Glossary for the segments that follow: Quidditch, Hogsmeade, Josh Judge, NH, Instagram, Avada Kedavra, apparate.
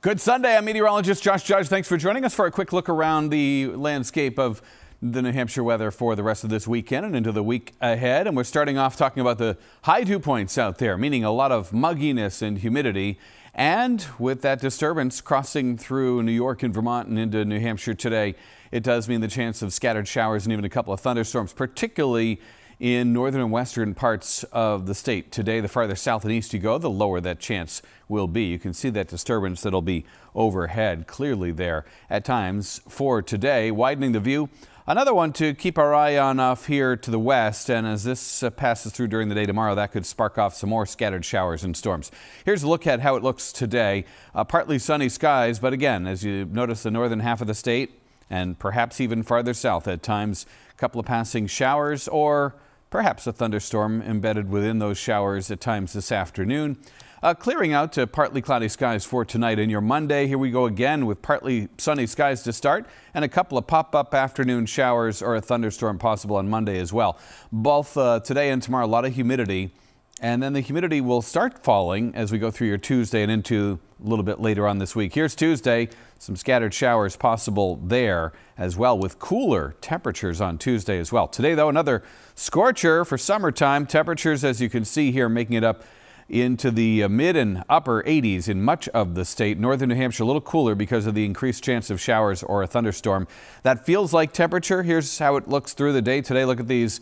Good Sunday. I'm meteorologist Josh Judge. Thanks for joining us for a quick look around the landscape of the New Hampshire weather for the rest of this weekend and into the week ahead. And we're starting off talking about the high dew points out there, meaning a lot of mugginess and humidity. And with that disturbance crossing through New York and Vermont and into New Hampshire today, it does mean the chance of scattered showers and even a couple of thunderstorms, particularly in northern and western parts of the state today. The farther south and east you go, the lower that chance will be. You can see that disturbance that'll be overhead clearly there at times for today, widening the view. Another one to keep our eye on off here to the west, and as this passes through during the day tomorrow, that could spark off some more scattered showers and storms. Here's a look at how it looks today. Partly sunny skies, but again, as you notice, the northern half of the state and perhaps even farther south at times, a couple of passing showers or perhaps a thunderstorm embedded within those showers at times this afternoon. Clearing out to partly cloudy skies for tonight and your Monday. Here we go again with partly sunny skies to start and a couple of pop-up afternoon showers or a thunderstorm possible on Monday as well. Both today and tomorrow, a lot of humidity. And then the humidity will start falling as we go through your Tuesday and into a little bit later on this week. Here's Tuesday, some scattered showers possible there as well, with cooler temperatures on Tuesday as well. Today, though, another scorcher for summertime temperatures, as you can see here, making it up into the mid and upper 80s in much of the state. Northern New Hampshire a little cooler because of the increased chance of showers or a thunderstorm. That feels like temperature. Here's how it looks through the day today. Look at these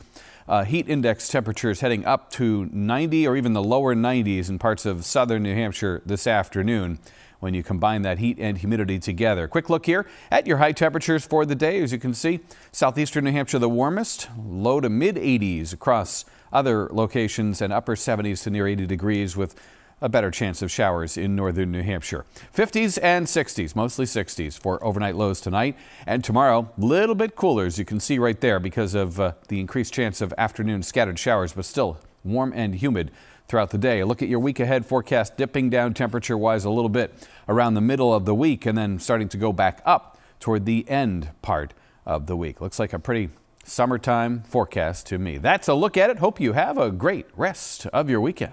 heat index temperatures heading up to 90 or even the lower 90s in parts of southern New Hampshire this afternoon when you combine that heat and humidity together. Quick look here at your high temperatures for the day. As you can see, southeastern New Hampshire the warmest, low to mid 80s across other locations and upper 70s to near 80 degrees with a better chance of showers in northern New Hampshire. 50s and 60s, mostly 60s for overnight lows tonight and tomorrow. A little bit cooler, as you can see right there, because of the increased chance of afternoon scattered showers, but still warm and humid throughout the day. Look at your week ahead forecast, dipping down temperature wise a little bit around the middle of the week and then starting to go back up toward the end part of the week. Looks like a pretty summertime forecast to me. That's a look at it. Hope you have a great rest of your weekend.